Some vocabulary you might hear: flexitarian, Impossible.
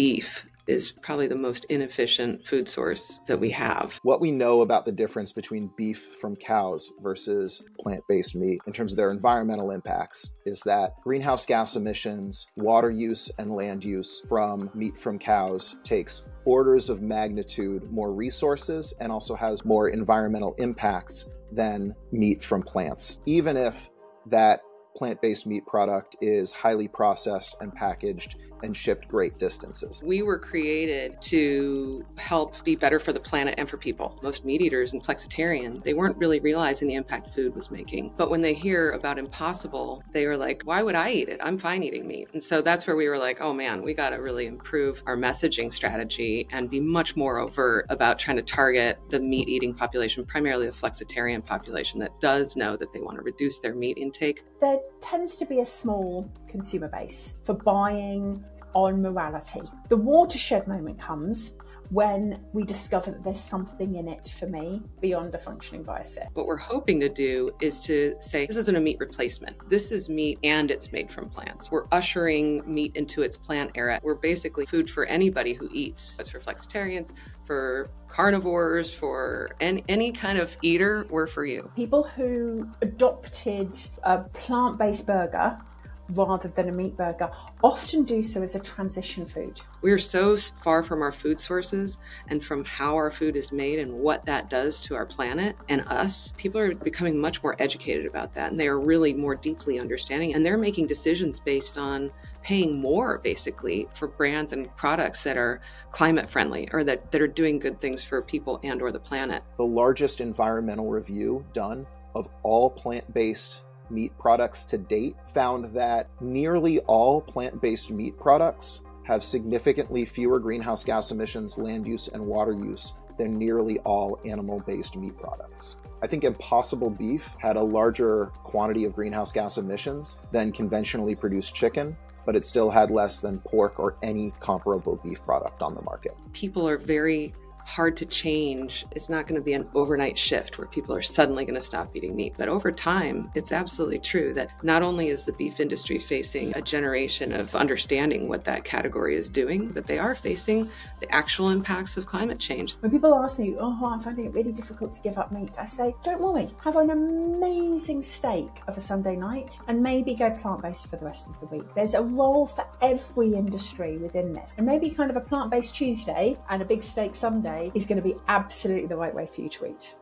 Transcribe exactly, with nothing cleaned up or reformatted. beef is probably the most inefficient food source that we have. What we know about the difference between beef from cows versus plant-based meat in terms of their environmental impacts is that greenhouse gas emissions, water use, and land use from meat from cows takes orders of magnitude more resources and also has more environmental impacts than meat from plants. Even if that plant-based meat product is highly processed and packaged and shipped great distances. We were created to help be better for the planet and for people. Most meat eaters and flexitarians, they weren't really realizing the impact food was making. But when they hear about Impossible, they were like, why would I eat it? I'm fine eating meat. And so that's where we were like, oh man, we got to really improve our messaging strategy and be much more overt about trying to target the meat eating population, primarily the flexitarian population that does know that they want to reduce their meat intake. There tends to be a small consumer base for buying on morality. The watershed moment comes when we discover that there's something in it for me beyond a functioning biosphere. What we're hoping to do is to say, this isn't a meat replacement. This is meat and it's made from plants. We're ushering meat into its plant era. We're basically food for anybody who eats. It's for flexitarians, for carnivores, for any, any kind of eater, we're for you. People who adopted a plant-based burger rather than a meat burger often do so as a transition food. We're so far from our food sources and from how our food is made and what that does to our planet and us. People are becoming much more educated about that, and they are really more deeply understanding, and they're making decisions based on paying more basically for brands and products that are climate friendly or that, that are doing good things for people and or the planet. The largest environmental review done of all plant-based meat products to date found that nearly all plant-based meat products have significantly fewer greenhouse gas emissions, land use, and water use than nearly all animal-based meat products. I think Impossible beef had a larger quantity of greenhouse gas emissions than conventionally produced chicken, but it still had less than pork or any comparable beef product on the market. People are very hard to change. It's not going to be an overnight shift where people are suddenly going to stop eating meat. But over time, it's absolutely true that not only is the beef industry facing a generation of understanding what that category is doing, but they are facing the actual impacts of climate change. When people ask me, oh, I'm finding it really difficult to give up meat, I say, don't worry, have an amazing steak of a Sunday night and maybe go plant-based for the rest of the week. There's a role for every industry within this. And maybe kind of a plant-based Tuesday and a big steak Sunday is going to be absolutely the right way for you to eat.